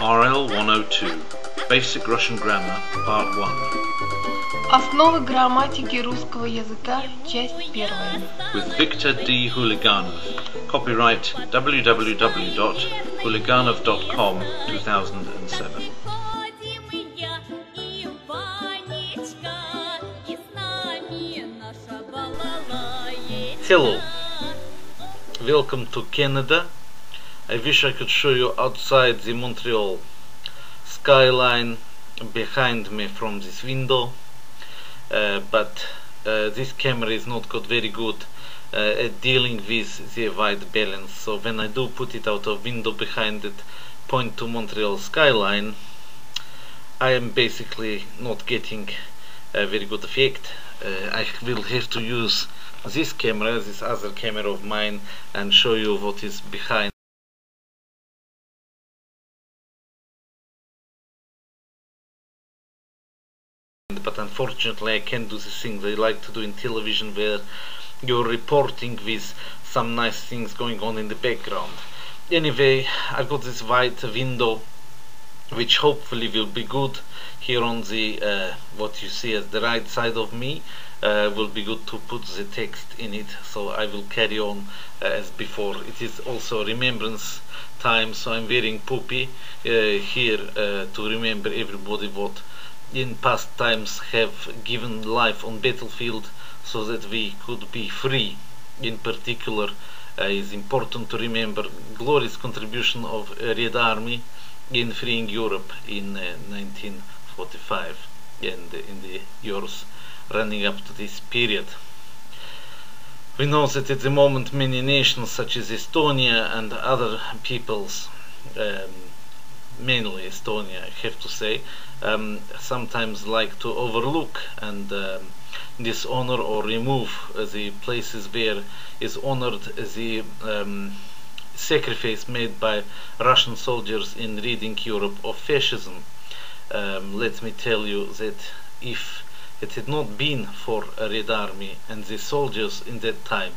RL 102 Basic Russian Grammar Part 1 Основы грамматики русского языка, часть 1 With Victor D. Huliganov Copyright www.huliganov.com 2007 Hello, welcome to Canada. I wish I could show you outside the Montreal skyline behind me from this window, but this camera is not got very good at dealing with the white balance, so when I do put it out of window behind it, point to Montreal skyline, I am basically not getting a very good effect. I will have to use this camera, this other camera of mine, and show you what is behind. But unfortunately I can't do the thing they like to do in television, where you're reporting with some nice things going on in the background. Anyway, I've got this white window which hopefully will be good here on the what you see as the right side of me. Will be good to put the text in it, so I will carry on as before. It is also remembrance time, so I'm wearing poopy here to remember everybody what in past times have given life on battlefield so that we could be free. In particular, is important to remember glorious contribution of Red Army in freeing Europe in 1945 and in the years running up to this period. We know that at the moment many nations such as Estonia and other peoples, mainly Estonia I have to say, sometimes like to overlook and dishonor or remove the places where is honored the sacrifice made by Russian soldiers in ridding Europe of fascism. Let me tell you that if it had not been for a Red Army and the soldiers in that time,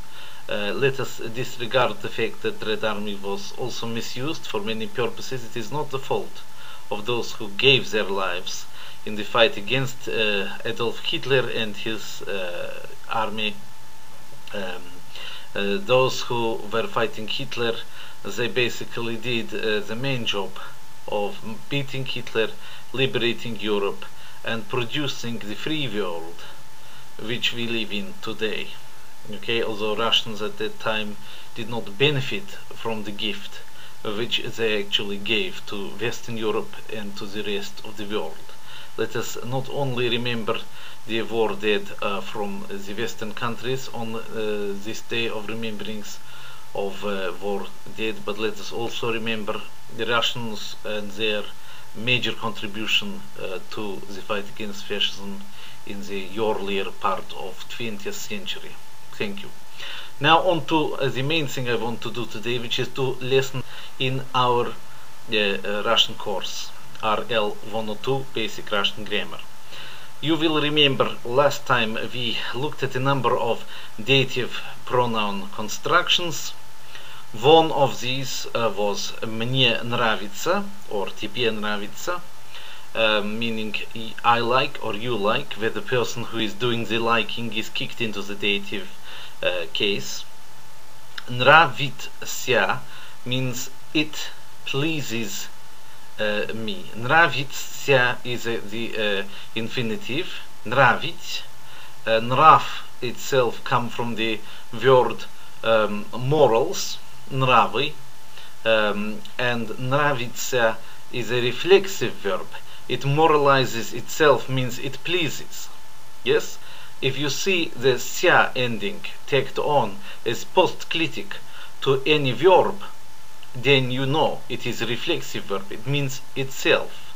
let us disregard the fact that Red Army was also misused for many purposes. It is not the fault of those who gave their lives in the fight against Adolf Hitler and his army. Those who were fighting Hitler, they basically did the main job of beating Hitler, liberating Europe and producing the free world which we live in today. Okay, although Russians at that time did not benefit from the gift which they actually gave to Western Europe and to the rest of the world. Let us not only remember the war dead from the Western countries on this day of remembrance of war dead, but let us also remember the Russians and their major contribution to the fight against fascism in the earlier part of 20th century. Thank you. Now on to the main thing I want to do today, which is to lesson in our Russian course, RL 102 Basic Russian Grammar. You will remember last time we looked at a number of dative pronoun constructions. One of these was мне нравится or тебе нравится, meaning I like or you like, where the person who is doing the liking is kicked into the dative case. Нравится means it pleases me. Нравится is the infinitive. Нравить. Нрав itself comes from the word morals. Нравы, and нравится is a reflexive verb. It moralizes itself, means it pleases. Yes, if you see the ся ending tacked on as postclitic to any verb, then you know it is a reflexive verb. It means itself.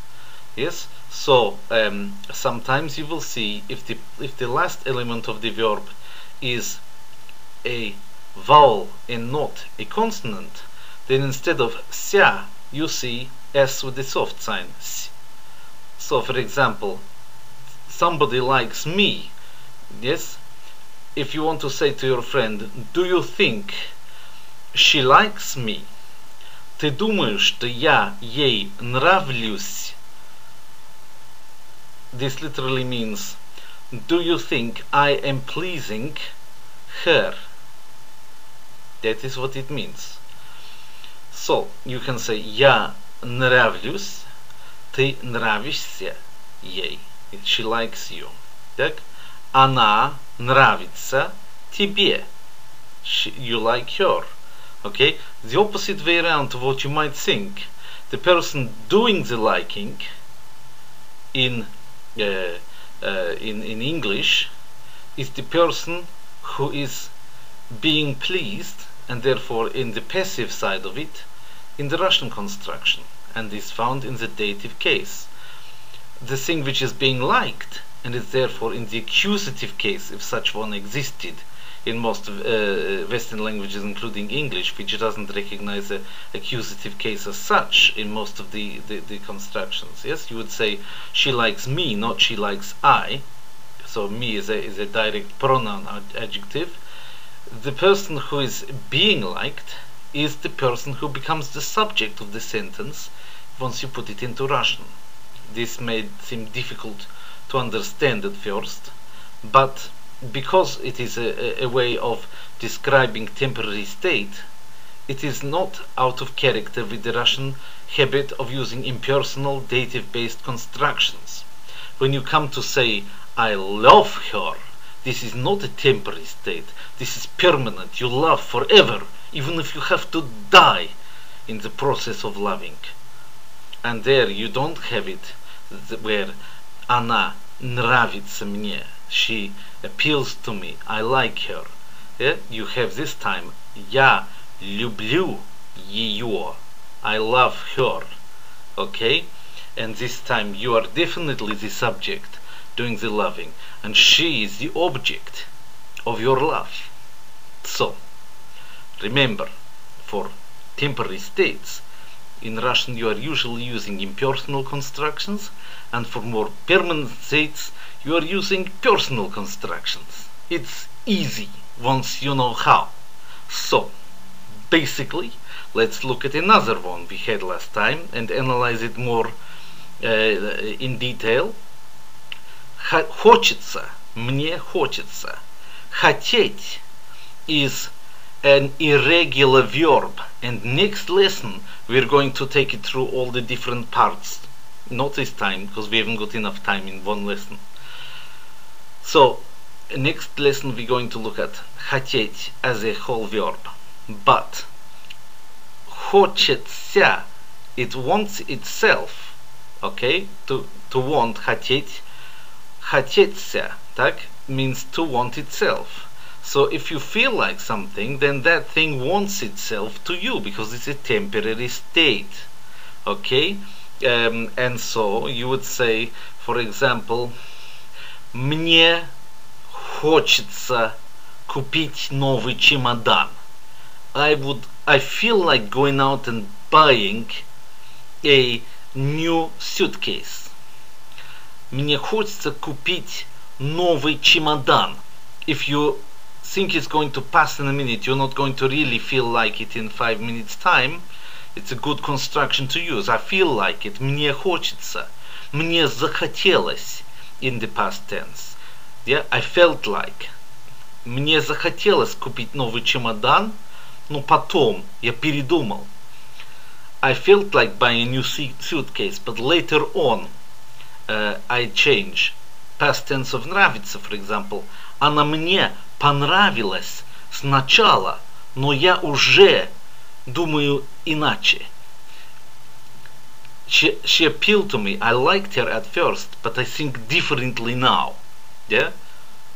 Yes, so sometimes you will see if the last element of the verb is a vowel and not a consonant, then instead of ся you see s with the soft sign s. So for example, somebody likes me. Yes, if you want to say to your friend, do you think she likes me, Ты думаешь, что я ей нравлюсь? This literally means, do you think I am pleasing her? That is what it means. So, you can say, я нравлюсь, ты нравишься ей. She likes you. Так? Она нравится тебе. You like her. Okay? The opposite way around to what you might think. The person doing the liking in English is the person who is being pleased, and therefore in the passive side of it in the Russian construction, and is found in the dative case. The thing which is being liked, and is therefore in the accusative case, if such one existed in most Western languages, including English, which doesn't recognize the accusative case as such in most of the constructions. Yes, you would say she likes me, not she likes I. So me is a direct pronoun adjective. The person who is being liked is the person who becomes the subject of the sentence once you put it into Russian. This may seem difficult to understand at first, but because it is a way of describing temporary state, it is not out of character with the Russian habit of using impersonal dative-based constructions. When you come to say, I love her, this is not a temporary state. This is permanent. You love forever, even if you have to die in the process of loving. And there you don't have it where она нравится мне. She appeals to me. I like her. Yeah? You have this time. Я люблю ее. I love her. Okay? And this time you are definitely the subject doing the loving. And she is the object of your love. So, remember, for temporary states, in Russian you are usually using impersonal constructions, and for more permanent states you are using personal constructions. It's easy once you know how. So, basically, let's look at another one we had last time and analyze it more in detail. Хочется, мне хочется. Хотеть is an irregular verb, and next lesson we're going to take it through all the different parts, not this time because we haven't got enough time in one lesson. So next lesson we're going to look at хотеть as a whole verb, but хочется, it wants itself. Okay, to want, хотеть, хотеться, так, means to want itself. So if you feel like something, then that thing wants itself to you, because it's a temporary state. Okay? And so you would say, for example, мне хочется купить новый чемодан. I feel like going out and buying a new suitcase. Мне хочется купить новый чемодан. If you think it's going to pass in a minute, you're not going to really feel like it in 5 minutes time, it's a good construction to use. I feel like it. Мне хочется. Мне захотелось in the past tense. Yeah, I felt like. Мне захотелось купить новый чемодан, но потом я передумал. I felt like buying a new suitcase, but later on I change. Past tense of нравится, for example. Она мне понравилась сначала, но я уже думаю иначе. She appealed to me. I liked her at first, but I think differently now. Yeah?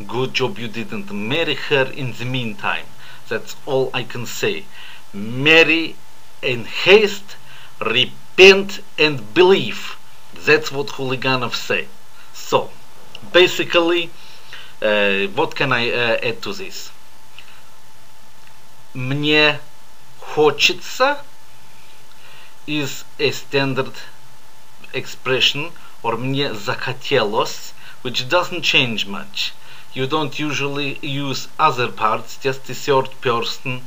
Good job you didn't marry her in the meantime. That's all I can say. Marry in haste, repent and believe. That's what Huliganov say. So, basically, what can I add to this? Мне хочется is a standard expression, or мне захотелось, which doesn't change much. You don't usually use other parts, just the third person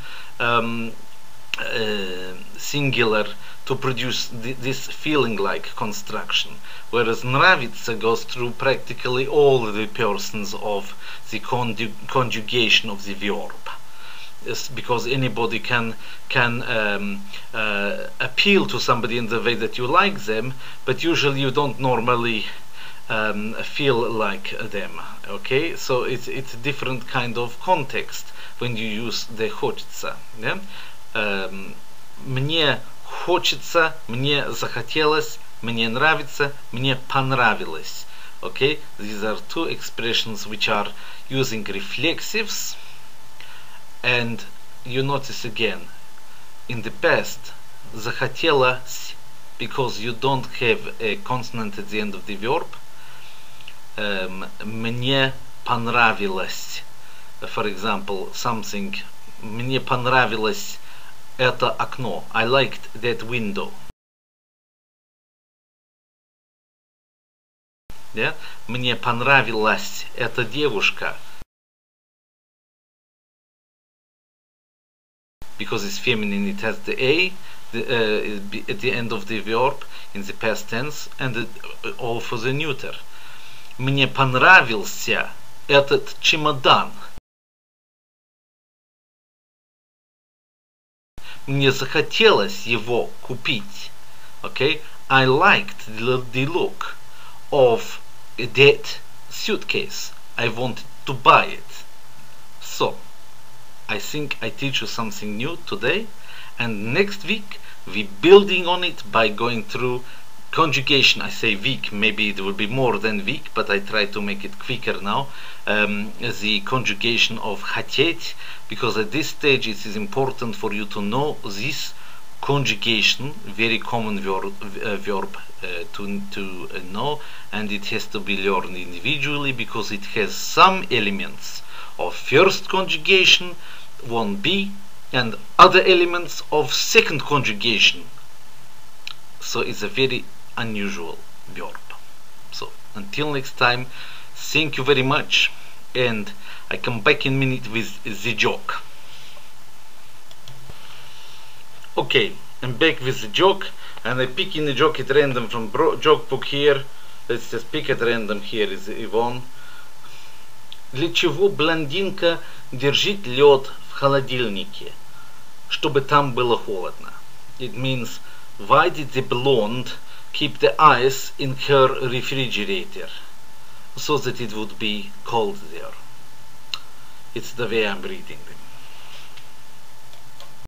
singular to produce this feeling-like construction, whereas Nravitsa goes through practically all the persons of the conjugation of the verb. It's because anybody can appeal to somebody in the way that you like them, but usually you don't normally feel like them. Okay, so it's a different kind of context when you use the хочется. Yeah? Мне хочется, мне захотелось, мне нравится, мне понравилось. Okay, these are two expressions which are using reflexives, and you notice again in the past захотелось, because you don't have a consonant at the end of the verb. Мне понравилось, for example, something. Мне понравилось это окно. I liked that window. Yeah? Мне понравилась эта девушка. Because it's feminine, it has the A at the end of the verb in the past tense, and all for the neuter. Мне понравился этот чемодан. Мне захотелось его купить. Okay? I liked the look of that suitcase. I wanted to buy it. So, I think I teach you something new today, and next week we're building on it by going through conjugation. I say week, maybe it will be more than week, but I try to make it quicker now. The conjugation of хотеть, because at this stage it is important for you to know this conjugation, very common verb to know, and it has to be learned individually because it has some elements of first conjugation, 1B, and other elements of second conjugation. So it's a very unusual verb. So until next time, thank you very much, and I come back in a minute with the joke. Okay, I'm back with the joke, and I pick in the joke at random from joke book here. Let's just pick at random. Here is Yvonne. Для чего блондинка держит лед в холодильнике? Чтобы там было холодно. It means, why did the blonde keep the ice in her refrigerator so that it would be cold there? It's the way I'm reading them.